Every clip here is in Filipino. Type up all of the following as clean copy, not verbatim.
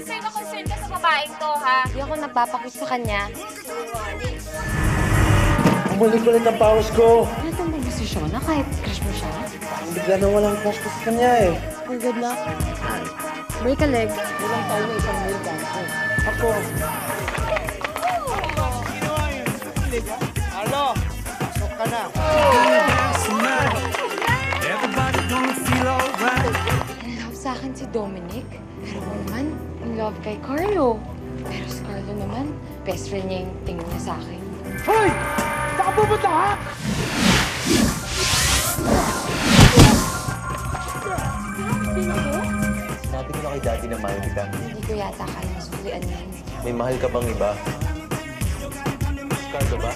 concern na concern ka sa babaeng to, ha? Hindi ako nagpapakit sa kanya. Bumalik ulit ang powers ko! Ano itong may desisyon na kahit crush mo siya? Ang bigla na walang crush ko sa kanya, eh. Oh, good luck. Break a leg. Walang tayo na isang male dancer. Ako. Hello! Pasok ka na. In love sa akin si Dominic. Pero naman, in love kay Carlo. Pero si Carlo naman, best friend niya yung tingin niya sa akin. Hoy! Saan pupunta, ha? Sinabi ko na kay Daddy na mahal kita. Hindi ko yata kayang sulian yan. May mahal ka bang iba? Carlo ba?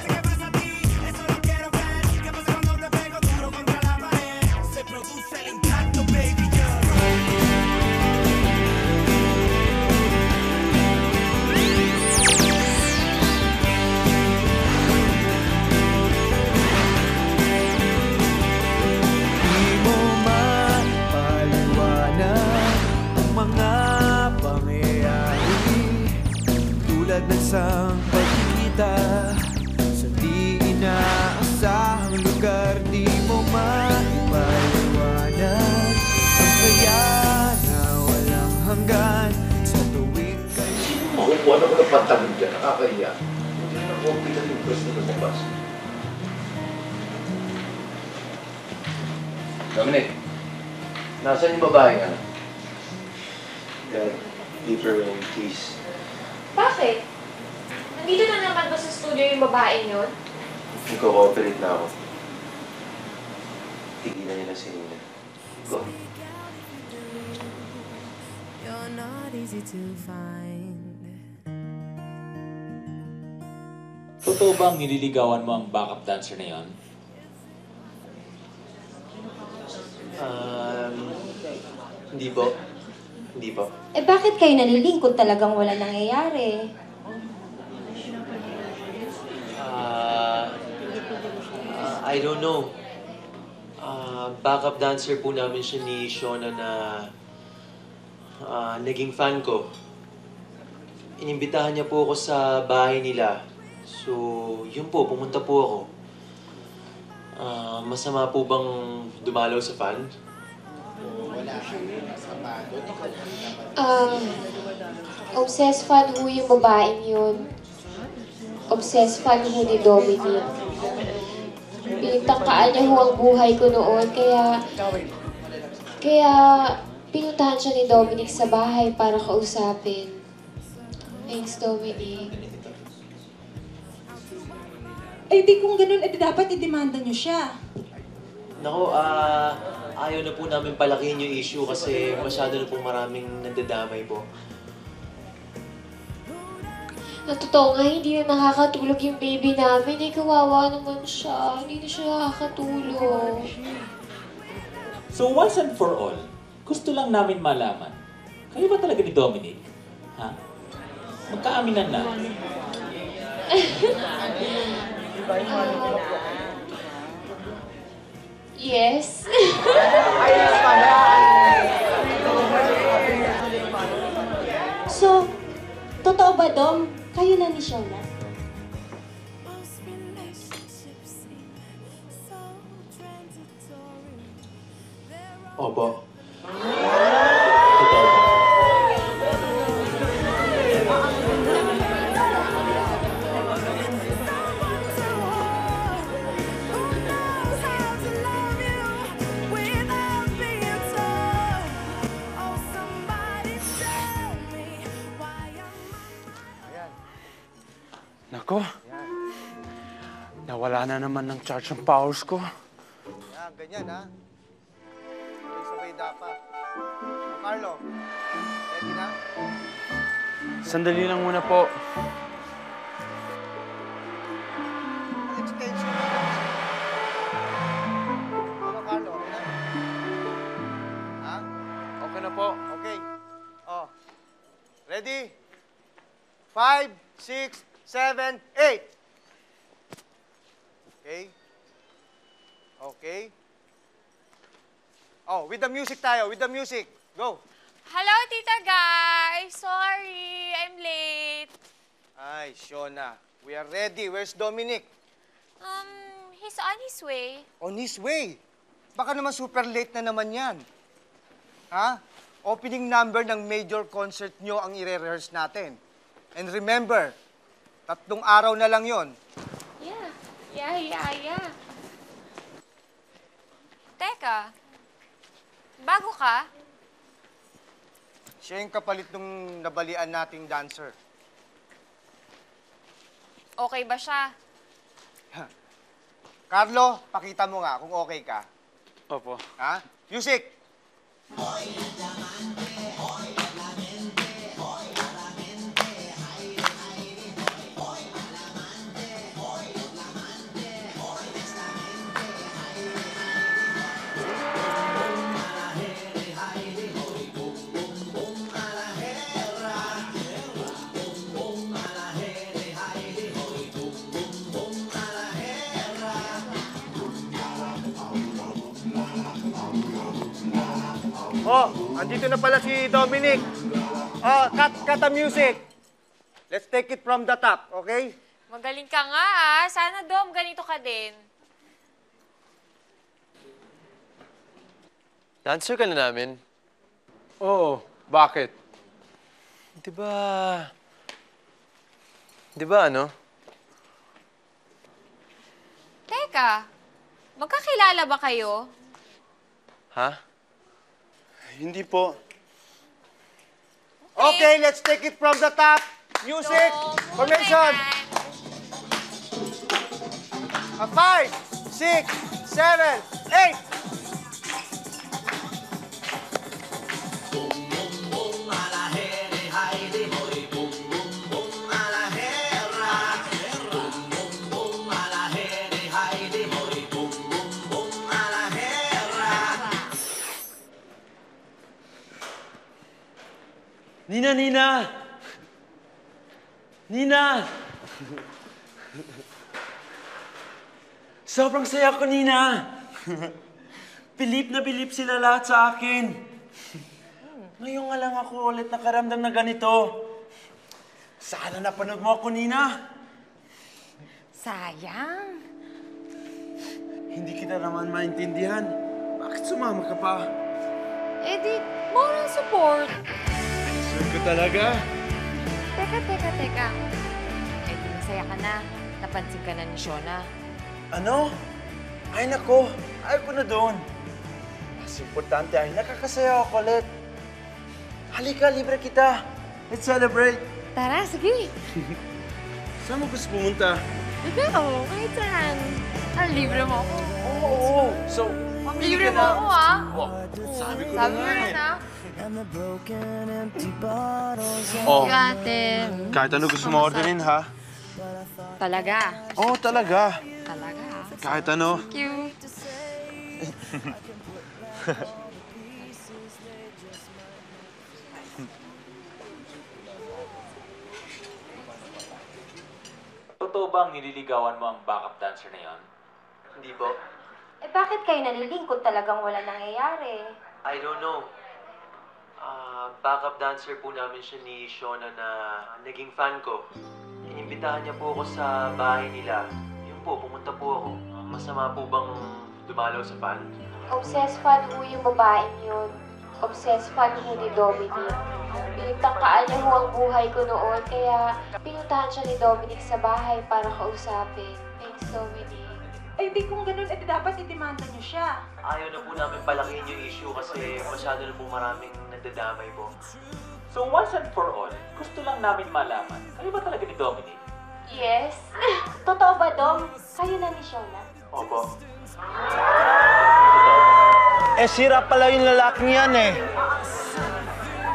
Isang pagkikita sa di inaasahang lugar, di mo maipaliwanag ang kaya na walang hanggan sa tuwing kayo. Kung ano mo na pantalong dyan, nakakaya. Hindi na ako pinag-impress na lumabas. Dominic, nasaan yung babae nga? Give her a kiss. Bakit? Nandito na naman ba sa studio yung babaeng yun? Nagko-cooperate na ako. Tigilan nila si Nina. Go. You're not easy to find. Totoo bang nililigawan mo ang backup dancer na yun? Hindi po. Hindi po. Eh bakit kayo nalilingkod talagang wala nangyayari? I don't know. Backup dancer po namin siya ni Shona na naging fan ko. Inimbitahan niya po ako sa bahay nila. So, yun po, pumunta po ako. Masama po bang dumalaw sa fan? Obsessed fan ho yung babaeng yun. Obsessed fan ho ni Dominic. Pinagtangkaan niya ho ang buhay ko noon, kaya pinuntahan siya ni Dominic sa bahay para kausapin. Thanks, Dominic. Eh, di kung ganun, dapat i-demanda niyo siya. Naku, ayaw na po namin palakihin yung issue kasi masyado na po maraming nandadamay po. Ang totoo nga, hindi na nakakatulog yung baby namin. Eh, kawawa naman siya. Hindi na siya nakakatulog. So once and for all, gusto lang namin malaman. Kayo ba talaga ni Dominic? Ha? Magkaaminan na. Yes. So, totoo ba, Dom? Kayo na ni Shona? Opo. Totoo. Nako, nawala na naman ng charge ng powers ko. Yan, ganyan ha. May sabay dapat. Carlo, ready na? Sandali lang muna po. Extension. Ano, Carlo? Okay na? Ha? Okay na po. Okay. Oh. Ready? 5, 6, 7, 8. Okay. Okay. Oh, with the music tayo. With the music. Go. Hello, Tita Guy. Sorry. Hi, Shona. We are ready. Where's Dominic? He's on his way. On his way? Baka naman super late na naman yan. Ha? Opening number ng major concert nyo ang i-rehearse natin. And remember, 3 araw na lang yon. Yeah. Teka, bago ka? Siya yung kapalit nung nabalian nating dancer. Okay ba siya? Carlo, pakita mo nga kung okay ka. Opo. Ha? Music! Oh, andito na pala si Dominic. Oh, cut the music. Let's take it from the top, okay? Magaling ka nga, ah. Sana, Dom, ganito ka din. Dancer ka na namin? Oo, bakit? Di ba ano? Teka, magkakilala ba kayo? Ha? Hindi po. Okay, let's take it from the top. Music, formation. 5, 6, 7, 8. Nina! Sobrang saya ko, Nina! Bilib na bilib sila lahat sa akin. Ngayon nga lang ako ulit nakaramdam na ganito. Sana napanood mo ako, Nina! Sayang! Hindi kita naman maintindihan. Bakit sumama ka pa? Eh di, morang support. Ko talaga. Teka. Eh, masaya ka na. Napansin ka na ni Shona. Ano? Ay, nako. Ayaw ko na doon. Mas importante ay nakakasaya ako ulit. Halika, libre kita. Let's celebrate. Tara, sige. Saan mo gusto pumunta? Ikaw, kahit saan. Ah, libre mo ako. Oo. So, libre mo ako, ah. Oh, sabi ko na. Oh, kahit ano gusto mo orderin, ha? Talaga? Oh, talaga. Talaga? Kahit ano. Thank you. Totoo ba ang nililigawan mo ang backup dancer na yon? Hindi po. Eh, bakit kayo naliling kung talagang wala nangyayari? I don't know. Backup dancer po namin siya ni Shona na naging fan ko. Inimbitahan niya po ako sa bahay nila. Yun po, pumunta po ako. Masama po bang dumalaw sa fan? Obsessed fan ho yung babaeng yun. Obsessed fan ho ni Dominic. Pinagtangkaan niya ho ang buhay ko noon, kaya pinuntahan siya ni Dominic sa bahay para kausapin. Thanks, Dominic. Ay, di kung ganun, edi dapat itimanda niyo siya. Ayaw na po namin palakihin yung issue kasi masyado na po maraming nagdadamay po. So once and for all, gusto lang namin malaman. Kayo ba talaga ni Dominic? Yes. Totoo ba, Dom? Kayo na ni Shona? Opo. Eh, sira pala yung lalaking yan eh.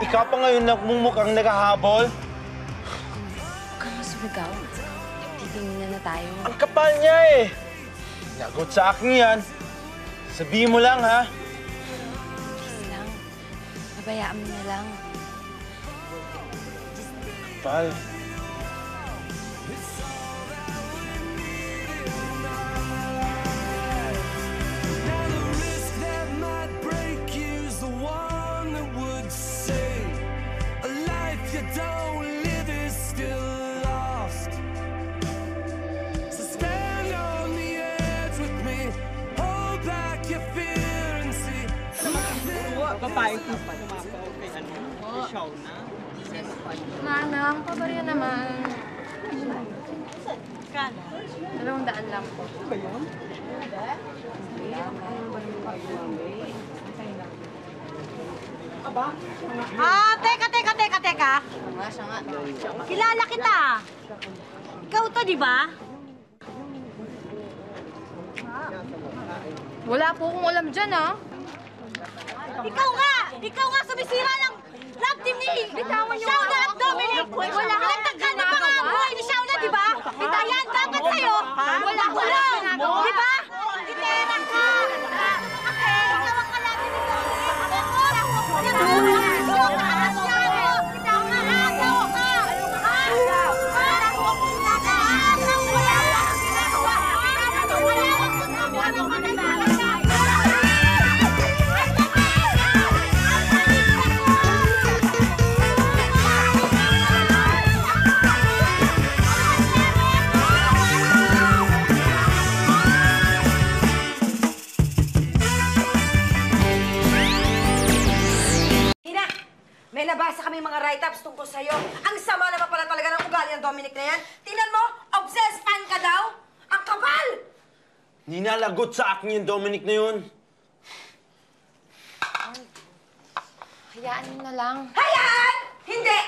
Ikaw pa ngayon nagmumukhang naghahabol? Huwag kang masumigaw. Titingin na tayo. Ang kapal niya eh. Nagot sa akin yan. Sabihin mo lang, ha? Please lang. Nabayaan mo na lang. Bye. A life you don't live is still lost. parties pa tumapaw kay ano, kay Shauna. Manang, pabarya naman. Kano? 200 lang po. Ano ba yun? Ah, teka. Kilala kita. Ikaw to, di ba? Wala po akong alam dyan, ah. Ikaw nga, sumisira ng love team ni Shauna at Dominic. Wala ka lang tanggal na pangabuhay ni Shauna, di ba? Itayan dapat sa'yo. Wala ko lang, di ba? Itera ka. Ikaw ang kalapin ni Dominic. Nabasa kami mga write-ups tungkol sa'yo. Ang sama naman pala talaga ng ugali ng Dominic na yan. Tingnan mo, obsessed fan ka daw. Ang kapal! Ninalagot sa akin yung Dominic na yun. Ay. Hayaan mo na lang. Hayaan! Hindi!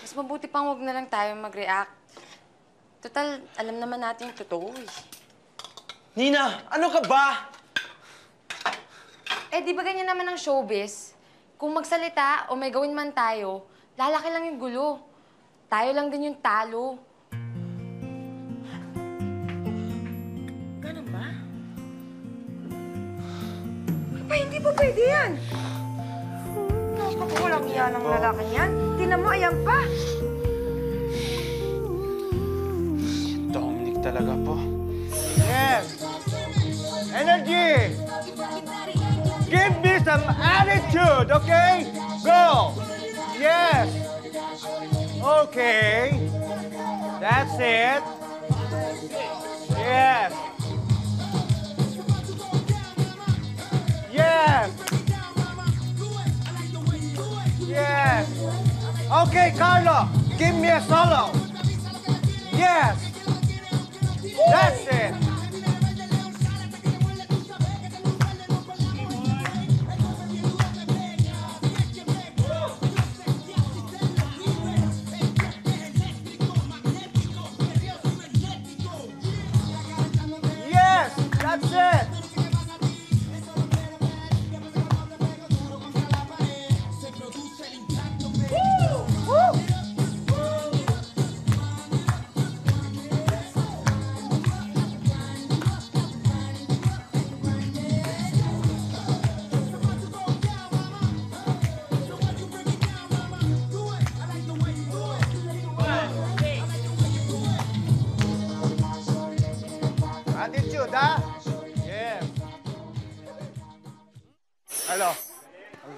Mas mabuti pang huwag na lang tayo mag-react. Total, alam naman natin yung totoo eh. Nina, ano ka ba? Eh, di ba ganyan naman ang showbiz? Kung magsalita o may gawin man tayo, lalaki lang yung gulo. Tayo lang din yung talo. Ganun ba? Papa, hindi po pwede yan. Nakakulang yan ang lalaki yan. Tinan mo, ayan pa. Dominic talaga po. Yes! Energy! Give me some attitude, okay? Go! Yes! Okay. That's it. Yes. Yes. Yes. Okay, Carlo, give me a solo. Yes. That's it.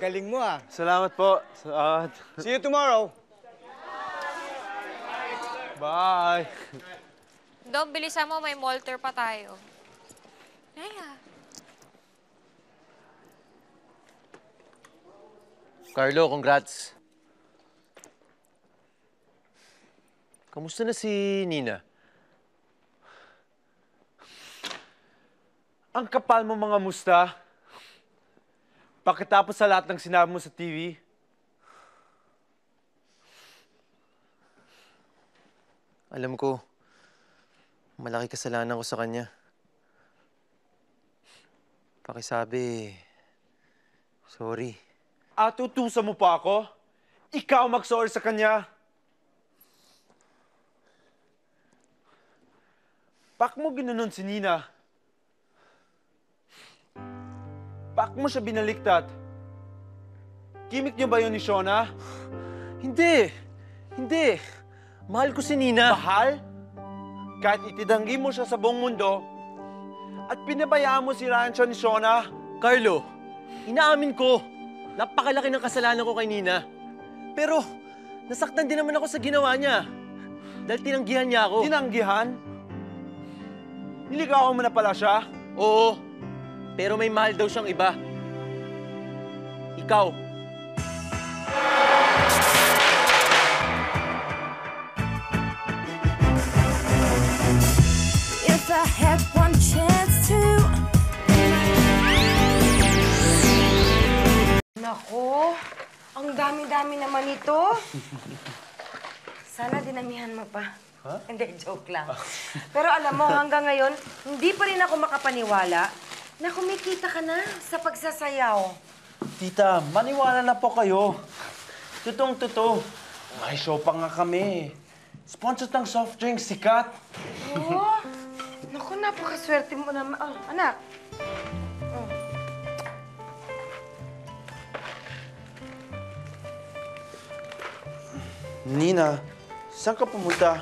Galing mo, ah. Salamat po. See you tomorrow. Bye. Dom, bilisan mo. May malter pa tayo. Naya. Carlo, congrats. Kamusta na si Nina? Ang kapal mo mga musta. Pagkatapos sa lahat ng sinabi mo sa TV, alam ko, malaki kasalanan ko sa kanya. Pakisabi, sorry. At tutusan mo pa ako? Ikaw mag-sorry sa kanya? Bakit mo ginanon si Nina? Bakit mo siya binaliktad? Gimmick niyo ba yun ni Shauna? Hindi! Hindi! Mahal ko si Nina. Mahal? Kahit itidanggi mo siya sa buong mundo at pinabayaan mo si Rancho ni Shauna? Carlo, inaamin ko. Napakalaki ng kasalanan ko kay Nina. Pero nasaktan din naman ako sa ginawa niya. Dahil tinanggihan niya ako. Tinanggihan? Niligawan mo na pala siya? Oo. Pero may mahal daw siyang iba. ikaw. If I had one chance to... Nako, ang dami-dami naman ito. Sana dinamihan mo pa. Huh? Hindi, joke lang. Pero alam mo, hanggang ngayon, hindi pa rin ako makapaniwala na kumikita ka na sa pagsasayaw. Tita, maniwala na po kayo. Totoo. May show pa nga kami. Sponsor ng soft drink, sikat. Oo? Naku, napakaswerte mo naman. Oh, anak. Oh. Nina, saan ka pumunta?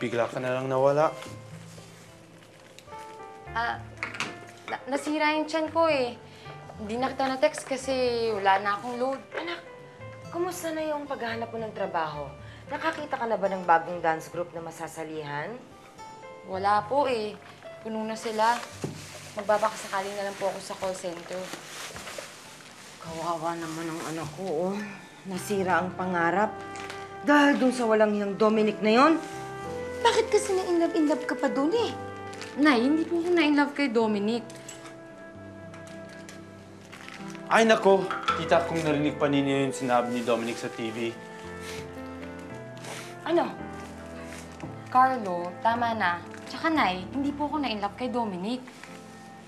Bigla ka na lang nawala. Nasira yung tiyan ko eh. Hindi na kita na-text kasi wala na akong load. Anak, kumusta na yung paghahanap mo ng trabaho? Nakakita ka na ba ng bagong dance group na masasalihan? Wala po eh. Puno na sila. Magbabakasakaling na lang po ako sa call center. Kawawa naman ang anak ko, oh. Nasira ang pangarap. Dahil dun sa walang hiyang Dominic na yon. Bakit kasi na-in-love ka pa doon eh? Nay, hindi po ako na-in-love kay Dominic. Ay, nako. Tita, kung narinig pa ninyo yung sinabi ni Dominic sa TV. Ano? Carlo, tama na. Tsaka, Nay, hindi po ako na-in-love kay Dominic.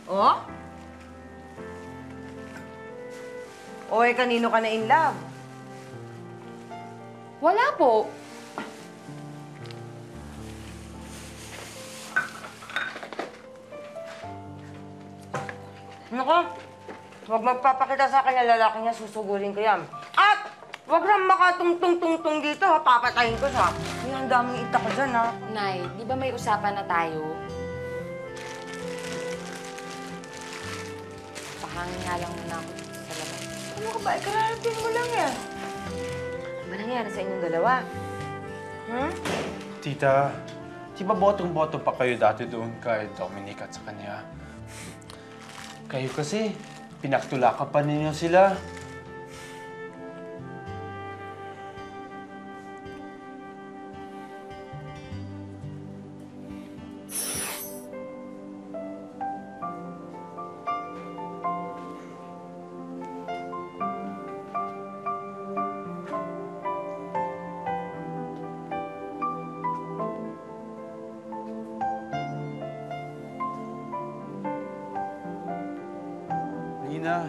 Oh? Oy, kanino ka na-in-love? Wala po. Nako, huwag magpapakita sa akin na lalaki niya, susugurin ko yan. At huwag lang makatungtong-tungtong dito, ha? Papatayin ko siya. Ay, ang daming ita ko dyan, ha? Nay, di ba may usapan na tayo? Pakangin nga lang muna ako sa labas. Ano ka ba? Ikararapin mo lang, eh. Ano ba nangyari sa inyong dalawa? Hmm? Tita, di ba botong-boto pa kayo dati doon kay Dominic at sa kanya? Kayo kasi, pinaktulakan pa ninyo sila. Nina.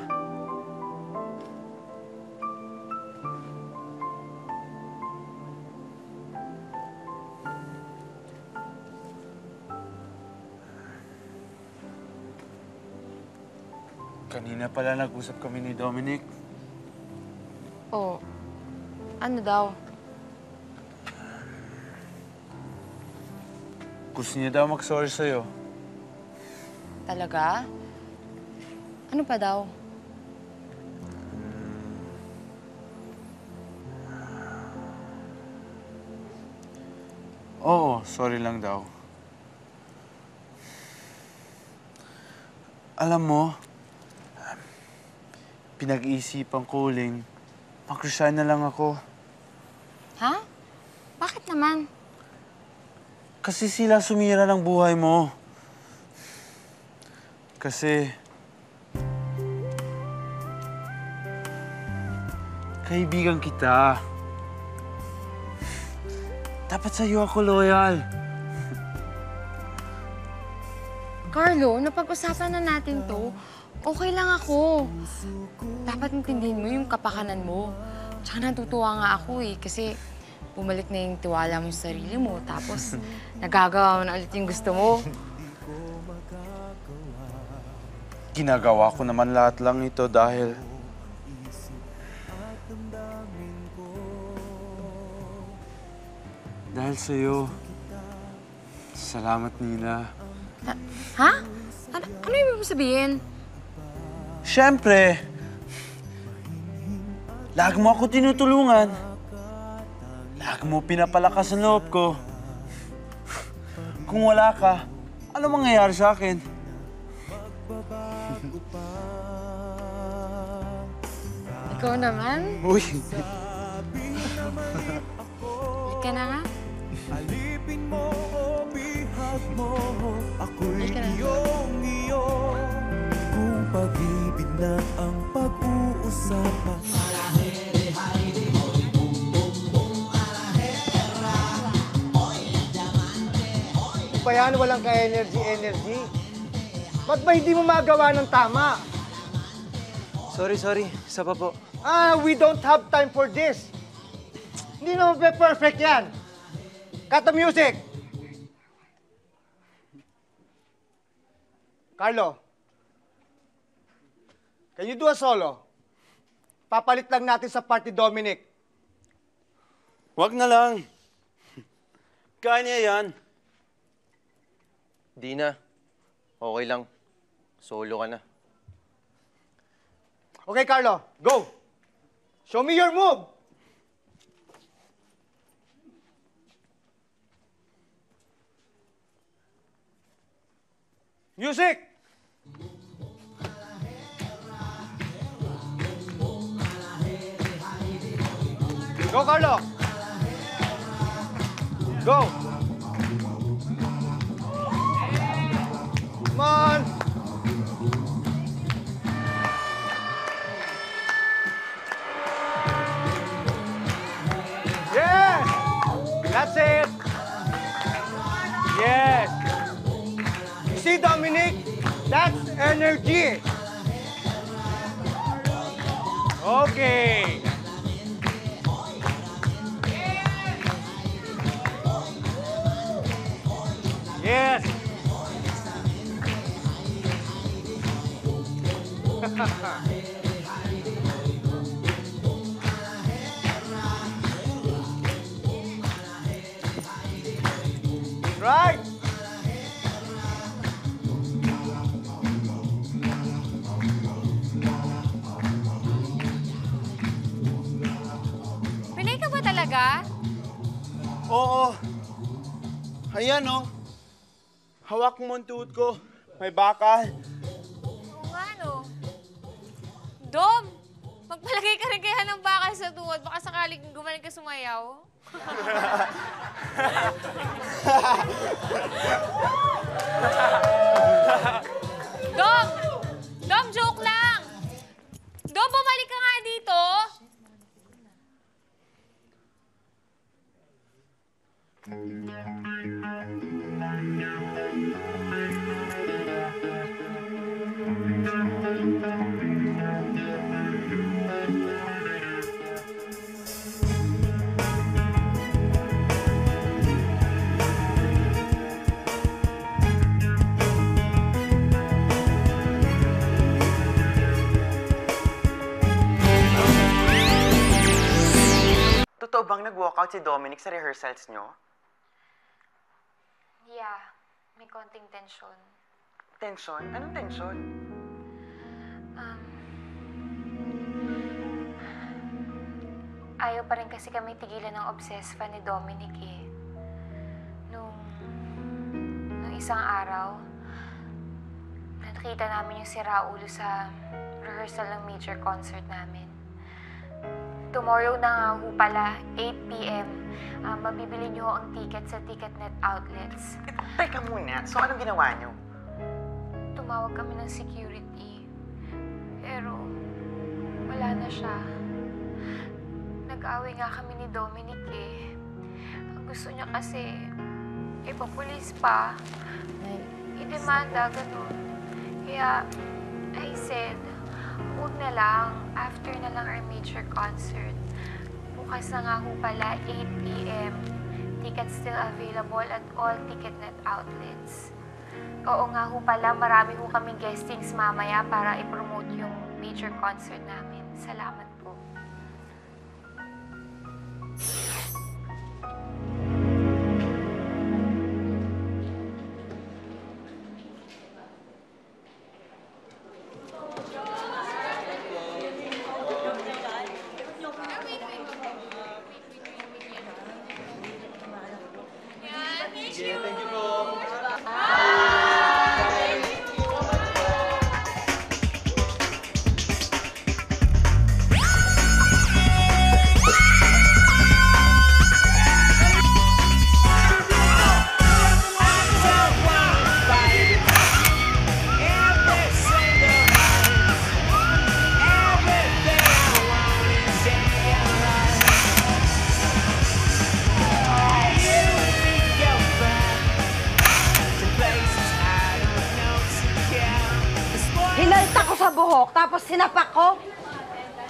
Kanina pala nag-usap kami ni Dominic. Oo. Ano daw? Gusto niya daw mag-sorry sa'yo. Talaga? Ano pa daw? Oo, sorry lang daw. Alam mo, pinag-iisipan ko uling, mag-resign na lang ako. Ha? Bakit naman? Kasi sila sumira ng buhay mo. Kasi... kaibigan kita. Dapat sa'yo ako loyal. Carlo, napag-usapan na natin to. Okay lang ako. Dapat intindihin mo yung kapakanan mo. Tsaka natutuwa nga ako eh, kasi bumalik na yung tiwala mo sa sarili mo. Tapos, nagagawa mo na ulit yung gusto mo. Ginagawa ko naman lahat lang ito dahil... dahil sa'yo. Salamat, Nina. Ha? Ano yung ibig sabihin? Siyempre! Lagi mo ako tinutulungan. Lagi mo pinapalakas ang loob ko. Kung wala ka, ano mangyayari sa akin? Ikaw naman? Uy! Halika na nga. Halika na. Kung pag-ibig na ang pag-uusapan. Ano ba yan? Walang ka-energy. Ba't ba hindi mo magawa ng tama? Sorry. Isa pa po. We don't have time for this. Hindi naman perfect yan. Cut the music! Carlo, can you do a solo? Papalit lang natin sa party Dominic. Wag na lang. Kaya niya yan. Di na. Okay lang. Solo ka na. Okay, Carlo. Go! Show me your move! Music! Go, Carlo! Go! Come on! Yes! That's it! Yes! You see, Dominic? That's energy! Okay! Yes! Right. Pinay ka ba talaga? Oo. Ayan, no? Hawak mo ang tuhod ko. May bakal. Oo nga, no? Dom, magpalagay ka rin kaya ng bakal sa tuhod. Baka sakaling gumaling ka sumayaw. Dom, joke lang! Dom, bumalik ka nga dito! Totoo bang nag-walkout si Dominic sa rehearsals nyo? Yeah. May konting tension. Tension? Anong tension? Ayaw pa rin kasi kami tigilan ng obsessed fan ni Dominic eh. Nung isang araw, nakita namin yung si Raulo sa rehearsal ng major concert namin. Tomorrow na ho pala, 8 PM, mabibili nyo ang ticket sa Ticketnet outlets. Teka muna, so anong ginawa nyo? Tumawag kami ng security, pero wala na siya. Nag-away nga kami ni Dominic eh. Gusto niya kasi, ipapulis pa, idemanda, ganun. Kaya, I said, huwag na lang, after na lang our major concert. Bukas na nga ho pala, 8 PM. Tickets still available at all Ticketnet outlets. Oo nga ho pala, marami ho kaming guestings mamaya para ipromote yung major concert namin. Salamat po. sinapak ko?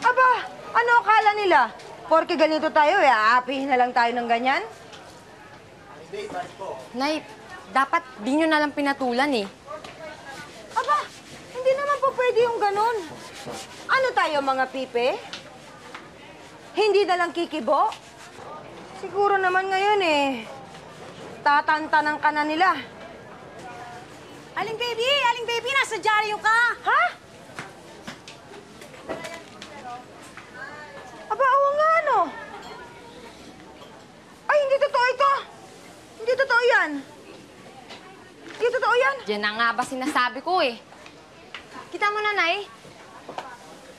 Aba, ano akala nila? Porke ganito tayo, aapihin na lang tayo ng ganyan? Nay, dapat di nyo na lang pinatulan eh. Aba, hindi naman po pwede yung ganun. Ano tayo mga pipe? Hindi na lang kikibo? Siguro naman ngayon eh. Tatantanan ka na nila. Aling baby, nasa dyaryo ka! Ha? Aba, oo nga, ano? Ay, hindi totoo ito! Hindi totoo yan! Hindi totoo yan! Yan na nga ba sinasabi ko eh. Kita mo na, Nay.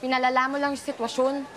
Pinalala mo lang yung sitwasyon.